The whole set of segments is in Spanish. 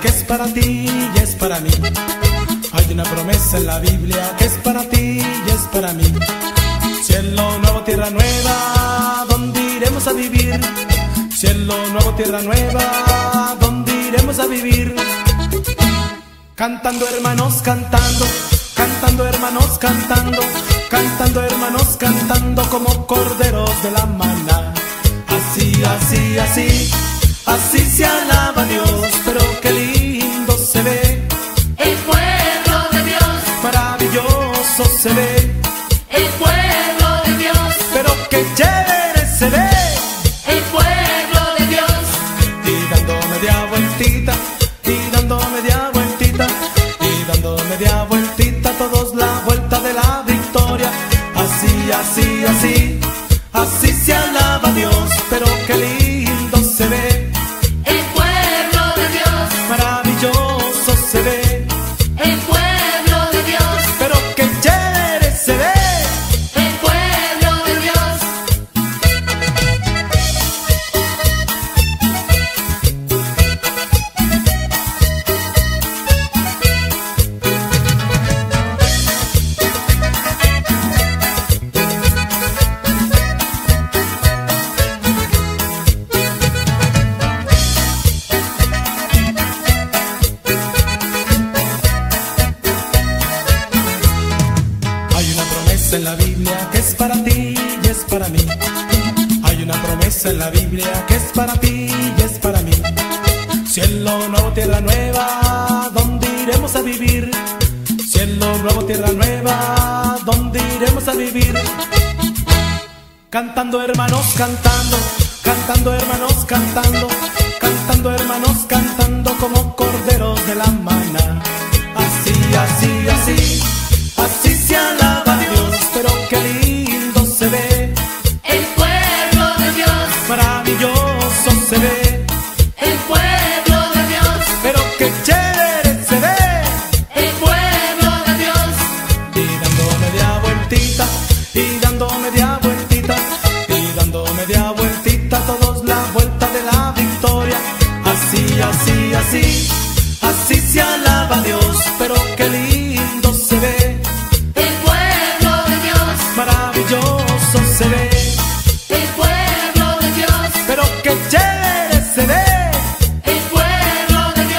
que es para ti y es para mí. Hay una promesa en la Biblia que es para ti y es para mí. Cielo nuevo, tierra nueva, ¿dónde iremos a vivir? Cielo nuevo, tierra nueva, ¿dónde iremos a vivir? Cantando hermanos, cantando, cantando hermanos, cantando, cantando hermanos, cantando como corderos de la maná. Así, así, así, así se alaba Dios, pero qué lindo se ve el pueblo de Dios, maravilloso se ve el pueblo de Dios, pero qué chévere se ve el pueblo de Dios. Y dando media vueltita, y dando media vueltita, y dando media vueltita, todos la vuelta de la victoria. Así, así, así, así se alaba Dios, pero qué lindo se ve el pueblo de Dios, maravilloso se ve el pueblo de Dios, pero qué chévere se ve el pueblo de Dios. En la Biblia que es para ti y es para mí. Hay una promesa en la Biblia que es para ti y es para mí. Cielo nuevo, tierra nueva, ¿dónde iremos a vivir? Cielo nuevo, tierra nueva, ¿dónde iremos a vivir? Cantando hermanos, cantando, cantando hermanos, cantando, cantando hermanos, cantando como corderos de la maná. Así, así, así, así se alaba Dios, pero qué lindo se ve el pueblo de Dios, maravilloso se ve el pueblo de Dios, pero qué chévere se ve el pueblo de Dios. Y dando media vueltita, y dando media vueltita, y dando media vueltita, todos la vuelta de la victoria. Así, así, así, así se alaba Dios, pero qué lindo se ve. Se ve el pueblo de Dios, pero qué chévere se ve el pueblo de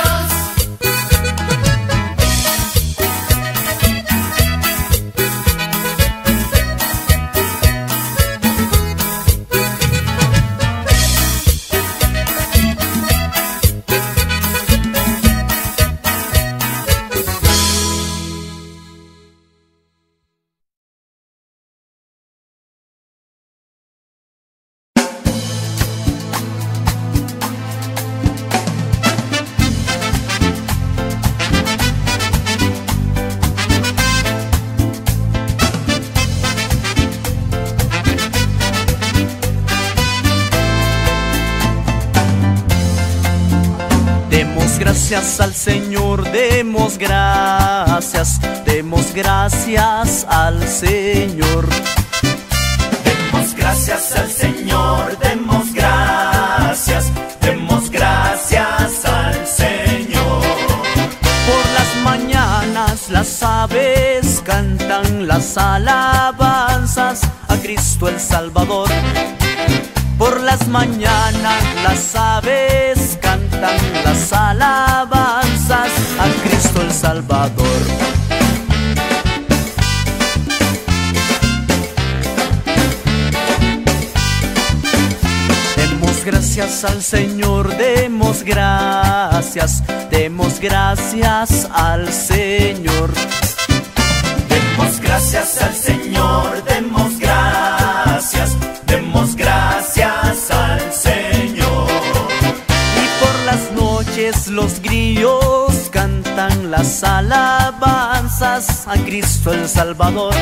Gracias al Señor, demos gracias al Señor. Demos gracias al Señor, demos gracias al Señor. Por las mañanas las aves cantan las alabanzas a Cristo el Salvador. Por las mañanas las aves cantan las alabanzas a Cristo el Salvador. Demos gracias al Señor, demos gracias al Señor. Demos gracias al Señor, demos gracias al Señor. Y por las noches los grillos cantan las alabanzas a Cristo el Salvador.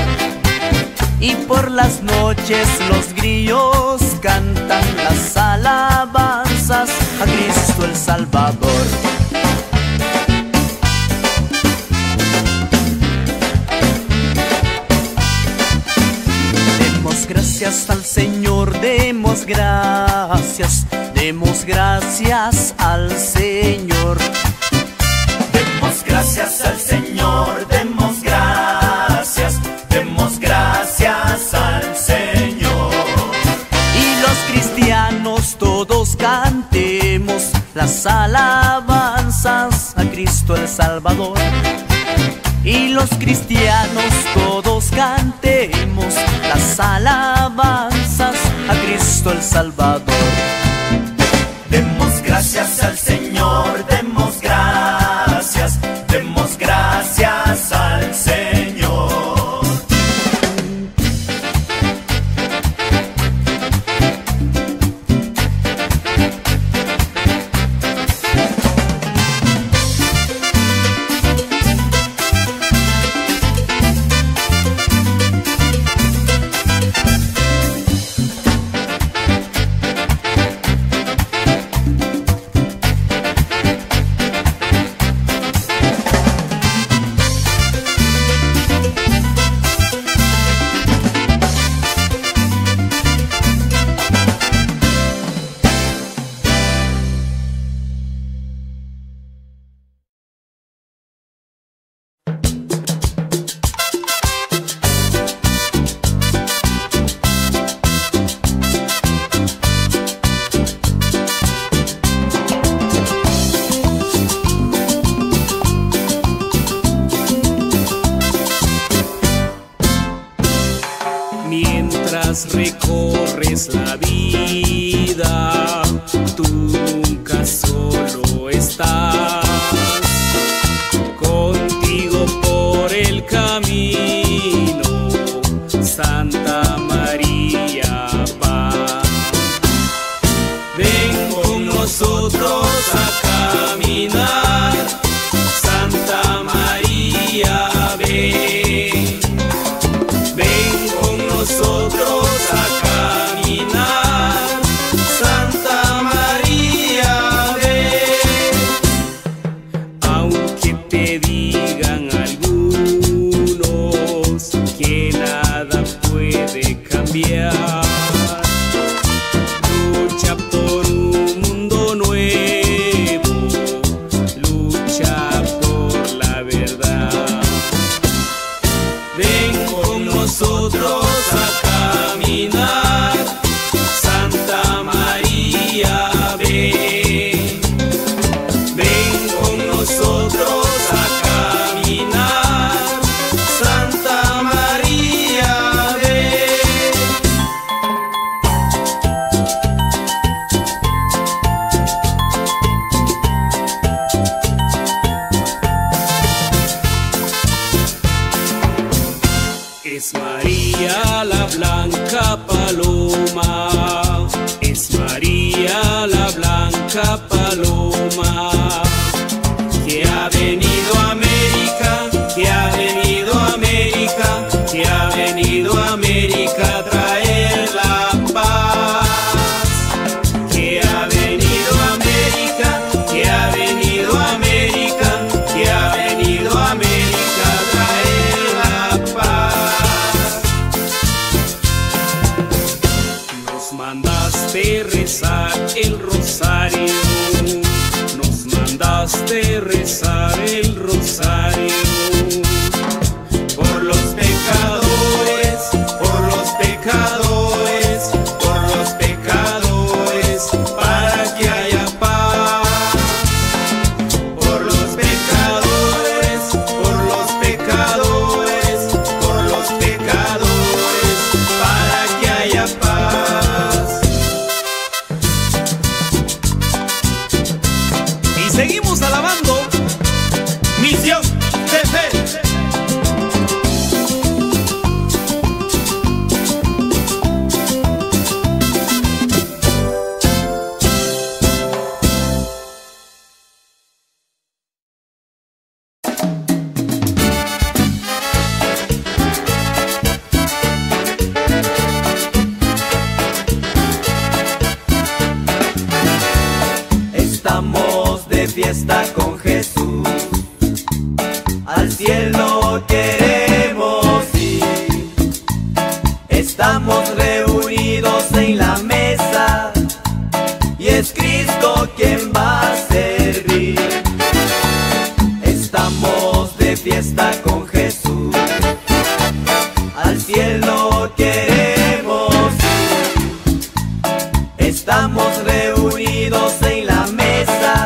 Y por las noches los grillos cantan las alabanzas a Cristo el Salvador. Gracias al Señor, demos gracias al Señor. las alabanzas a Cristo el Salvador. Y los cristianos todos cantemos las alabanzas a Cristo el Salvador. Demos gracias al Señor, demos gracias, demos gracias al Señor. Recorres la vida, tú nunca solo estás. Contigo por el camino, Santa María va. Ven con nosotros a caminar, Santa María ven. Estamos reunidos en la mesa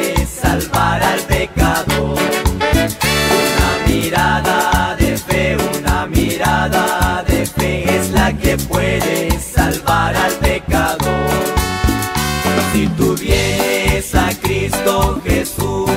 de salvar al pecador. Una mirada de fe, una mirada de fe es la que puede salvar al pecador. Si tuvieres a Cristo Jesús,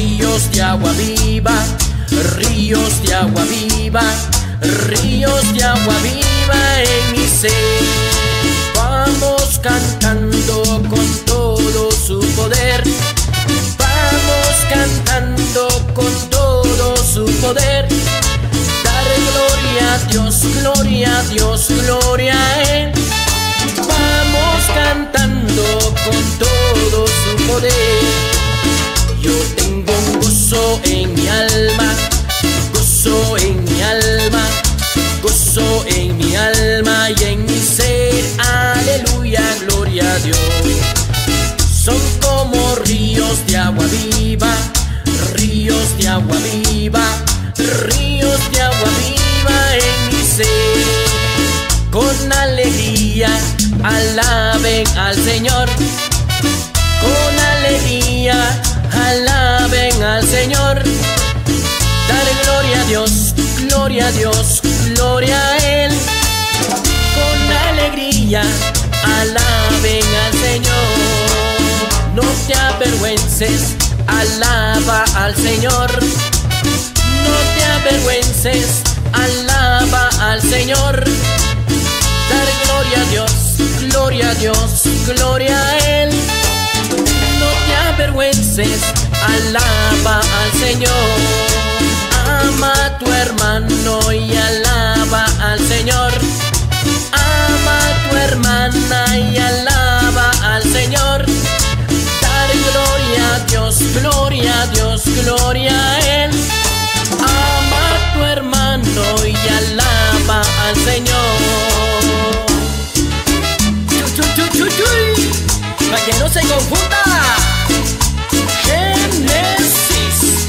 ríos de agua viva en mi ser. Vamos cantando con todo su poder, vamos cantando con todo su poder. Dar gloria a Dios, gloria a Dios, gloria a Él. Vamos cantando con todo su poder. Yo tengo un gozo en mi alma, gozo en mi alma, gozo en mi alma y en mi ser, aleluya, gloria a Dios. Son como ríos de agua viva, ríos de agua viva, ríos de agua viva en mi ser. Con alegría alaben al Señor, con alegría alaben al Señor. Dale gloria a Dios, gloria a Dios, gloria a Él. Con alegría alaben al Señor. No te avergüences, alaba al Señor. No te avergüences, alaba al Señor. Dale gloria a Dios, gloria a Dios, gloria a Él. No te avergüences, alaba al Señor. Ama a tu hermano y alaba al Señor. Ama a tu hermana y alaba al Señor. Dar gloria a Dios, gloria a Dios, gloria a Él. Ama a tu hermano y alaba al Señor. Para que no se confunda. Génesis,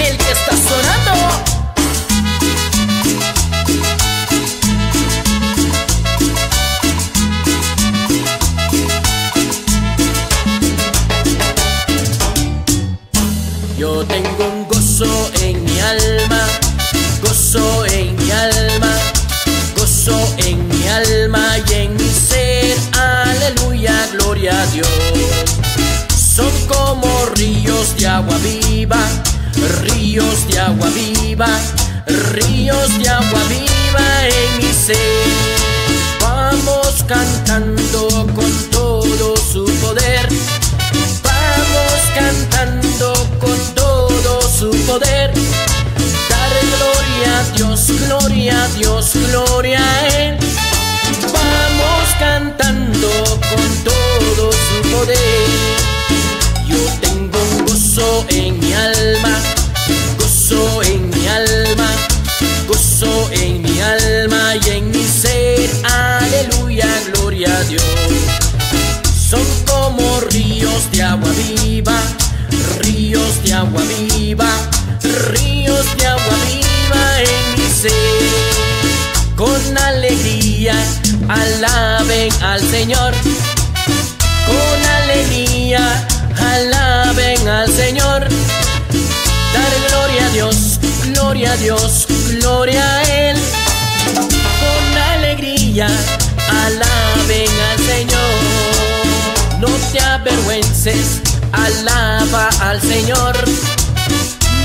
el que está sonando. Yo tengo un gozo en mi alma, gozo en mi alma, gozo en mi alma y en mi ser, aleluya, gloria a Dios. Son como ríos de agua viva, ríos de agua viva, ríos de agua viva en mi ser. Vamos cantando con todo su poder, vamos cantando con todo su poder. Dar gloria a Dios, gloria a Dios, gloria a Él. Vamos cantando con todo su poder. Yo tengo un gozo en mi alma, gozo en mi alma, gozo en mi alma y en mi ser, aleluya, gloria a Dios. Son como ríos de agua viva, ríos de agua viva, ríos de agua viva en mi ser. Con alegría alaben al Señor, con alegría alaben al Señor. Dar gloria a Dios, gloria a Dios, gloria a Él. Con alegría alaben al Señor. No te avergüences, alaba al Señor.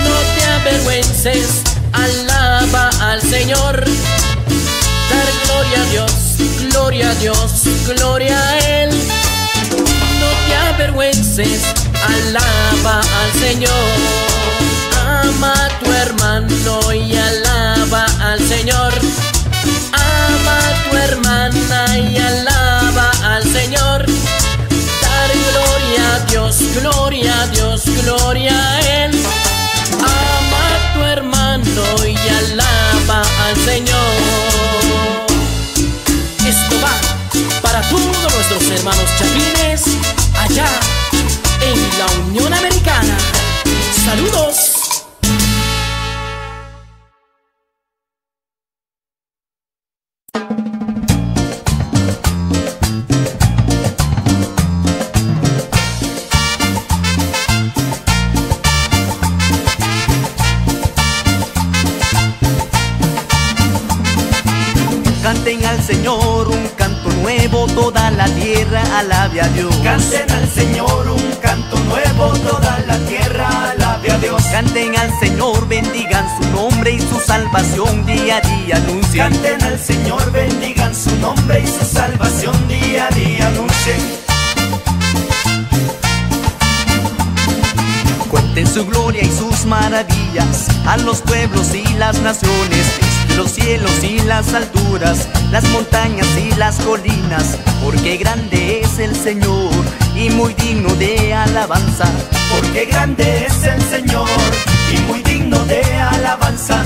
No te avergüences, alaba al Señor. Dar gloria a Dios, gloria a Dios, gloria a Él. No te avergüences, alaba al Señor. Ama a tu hermano y alaba al Señor. Ama a tu hermana y alaba al Señor. Dar gloria a Dios, gloria a Dios, gloria a Él. Ama a tu hermano y alaba al Señor. Esto va para todos nuestros hermanos chapines allá en la Unión Americana. Saludos. Canten al Señor un canto nuevo, toda la tierra alabe a Dios. Canten al Señor un canto nuevo, toda la tierra alabe a Dios. Canten al Señor, bendigan su nombre y su salvación día a día anuncien. Canten al Señor, bendigan su nombre y su salvación día a día anuncien. Cuenten su gloria y sus maravillas a los pueblos y las naciones. Los cielos y las alturas, las montañas y las colinas, porque grande es el Señor y muy digno de alabanza. Porque grande es el Señor y muy digno de alabanza.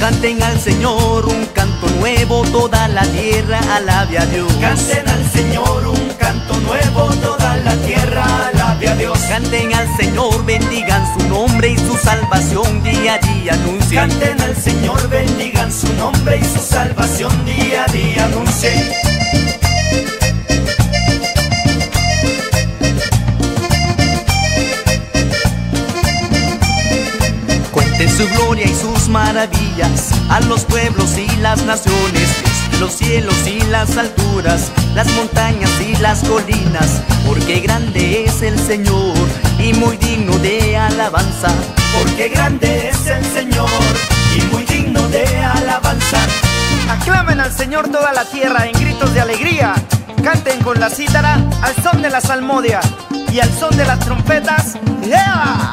Canten al Señor un canto nuevo, toda la tierra alabe a Dios. Canten al Señor un canto nuevo, toda la tierra alabe a Dios. Canten al Señor, bendigan su nombre y su salvación día a día anuncien. Canten al Señor, bendigan su nombre y su salvación día a día anuncien. Cuenten su gloria y sus maravillas a los pueblos y las naciones, los cielos y las alturas, las montañas y las colinas, porque grande es el Señor y muy digno de alabanza. Porque grande es el Señor y muy digno de alabanza. Aclamen al Señor toda la tierra en gritos de alegría. Canten con la cítara al son de la salmodia y al son de las trompetas. ¡Yeah!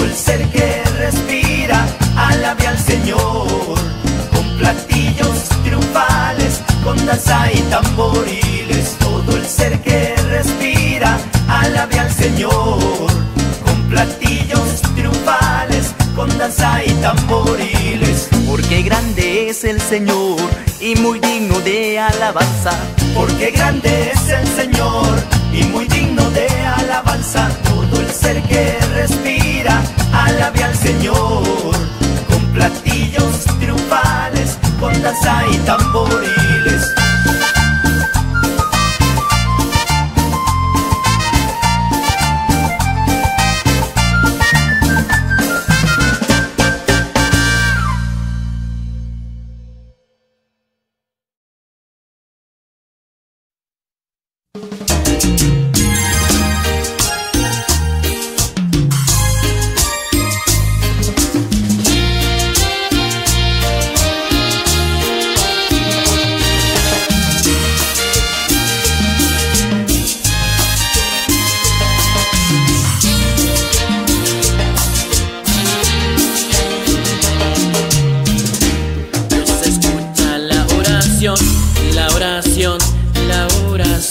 El ser que respira, alabe al Señor, con platillos triunfales, con danza y tamboriles. Todo el ser que respira, alabe al Señor, con platillos triunfales, con danza y tamboriles. Porque grande es el Señor y muy digno de alabanza. Porque grande es el Señor y muy digno de alabanza. Todo el ser que respira, alabe al Señor, con platillos triunfales, con danza y tamboriles.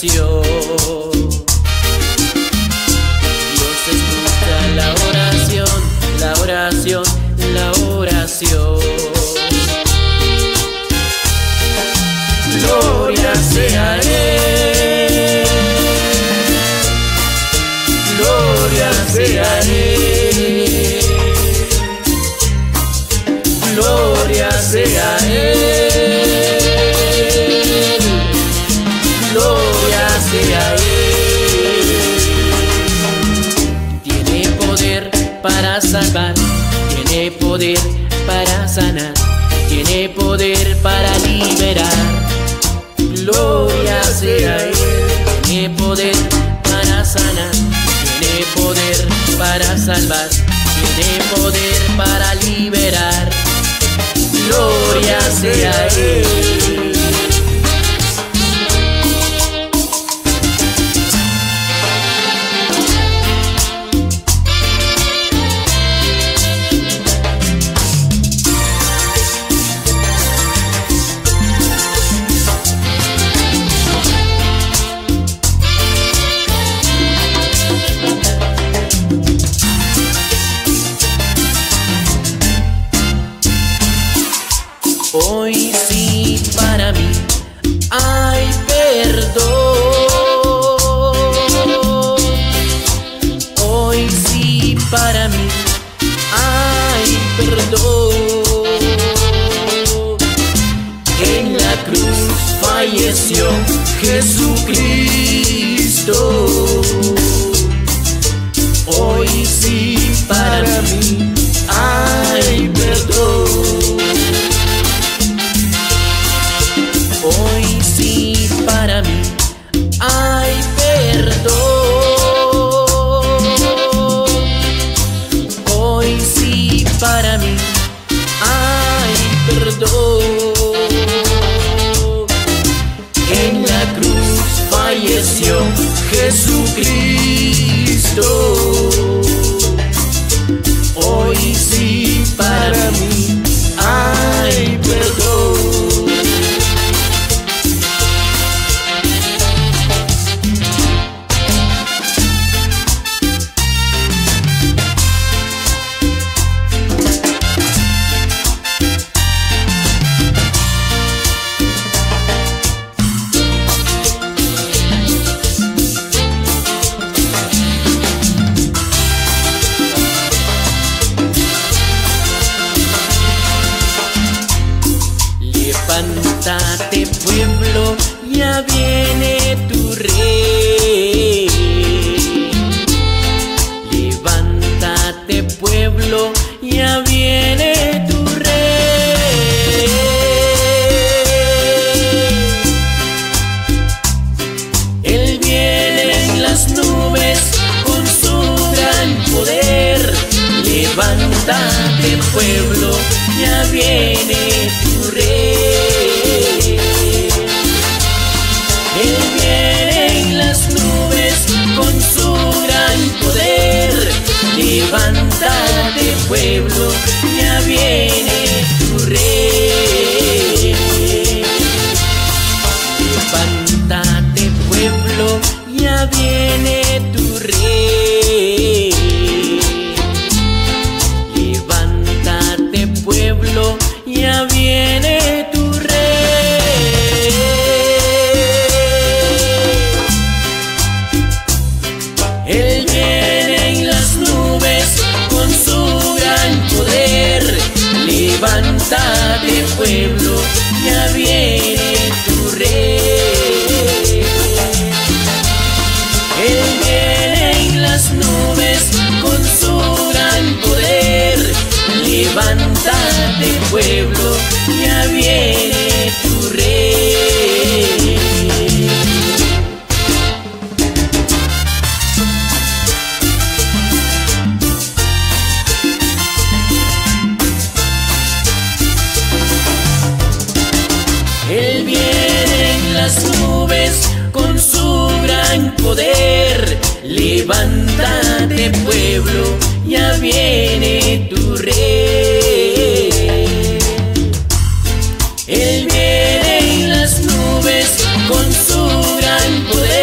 canción. Dios escucha la oración, la oración, la oración. Gloria sea a Él, gloria sea a Él, gloria sea a Él, gloria sea a Él. Tiene poder para salvar, tiene poder para sanar, tiene poder para liberar. Gloria sea a Él, tiene poder para sanar, tiene poder para salvar, tiene poder para liberar. Gloria sea a Él. Hoy sí para mí hay perdón. Hoy sí para mí hay perdón. En la cruz falleció Jesucristo. Hoy sí para mí hay perdón. Para mí hay perdón. Hoy sí para mí hay perdón. En la cruz falleció Jesucristo. Hoy sí para mí hay perdón. Levántate pueblo, ya viene tu rey. Levántate pueblo, ya viene tu rey. Él viene en las nubes con su gran poder. Levántate pueblo, ya viene tu rey. Él viene en las nubes con su gran poder. Levántate pueblo, ya viene tu rey. Levántate pueblo, ya viene tu rey. Levántate pueblo, ya viene tu rey. Levántate pueblo, ya viene tu rey. Él viene en las nubes con su gran poder. Levántate pueblo, ya viene tu rey. Con su gran poder, levántate pueblo, ya viene tu rey. Él viene en las nubes con su gran poder.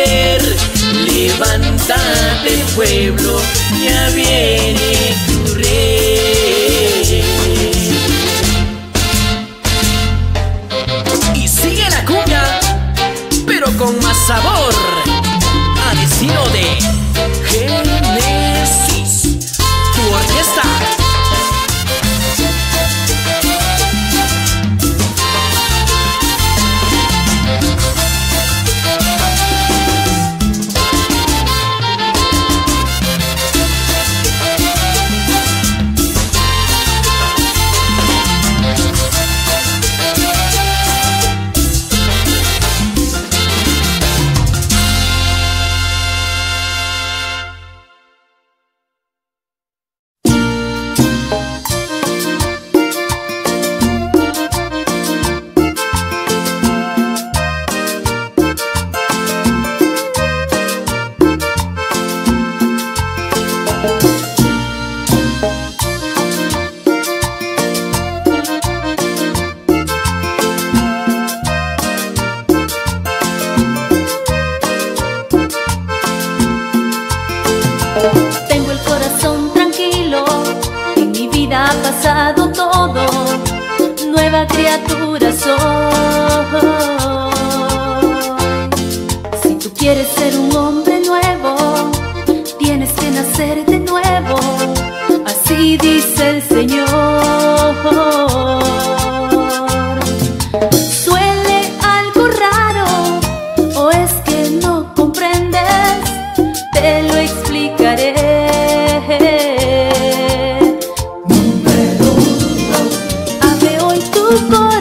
Líbrame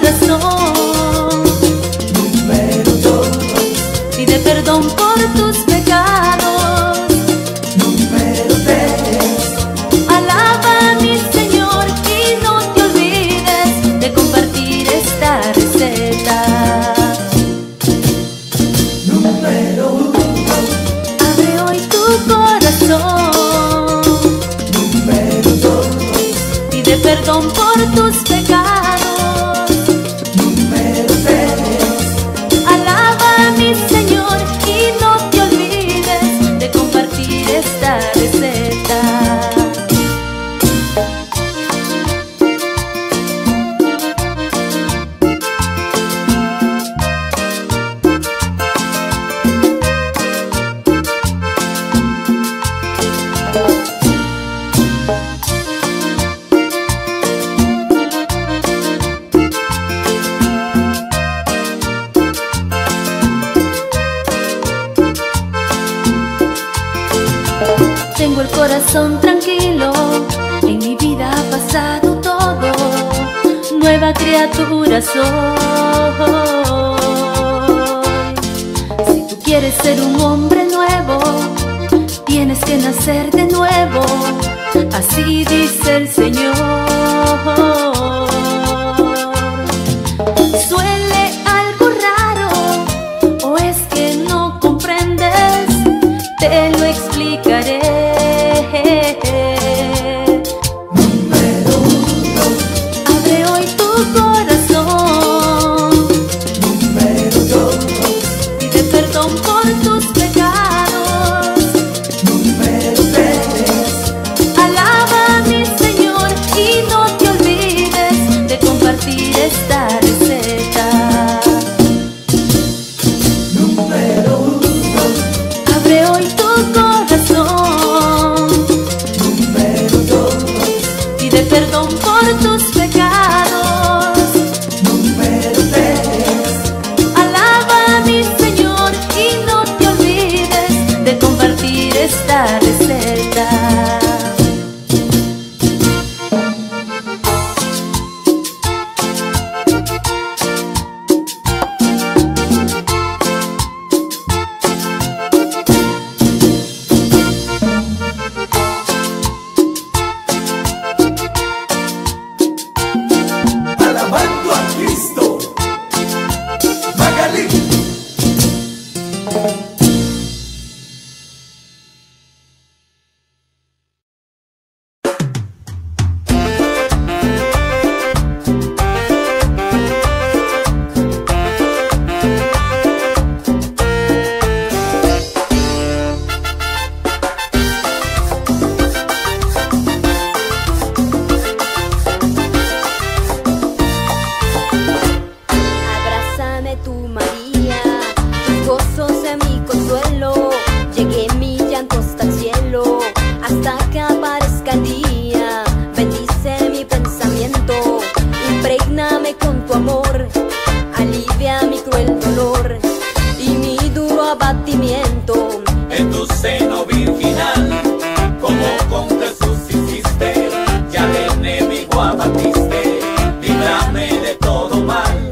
de todo mal,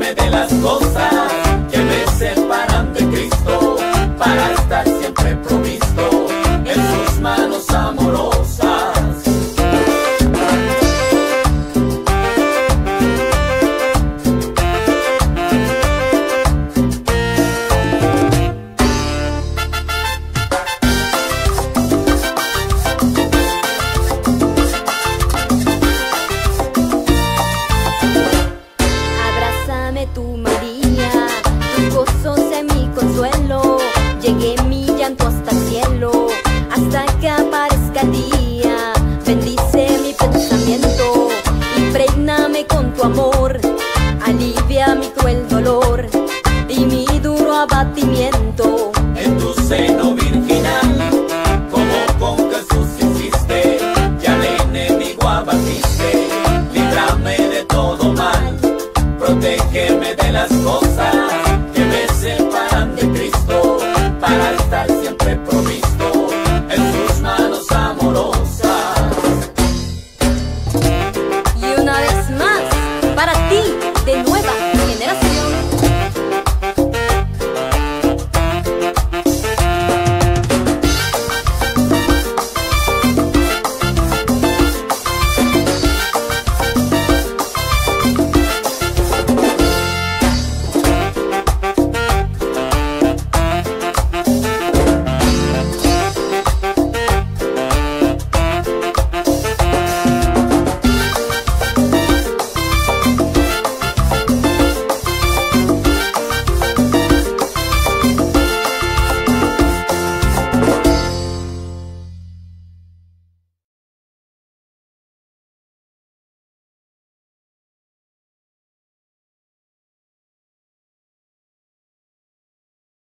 protégeme de las cosas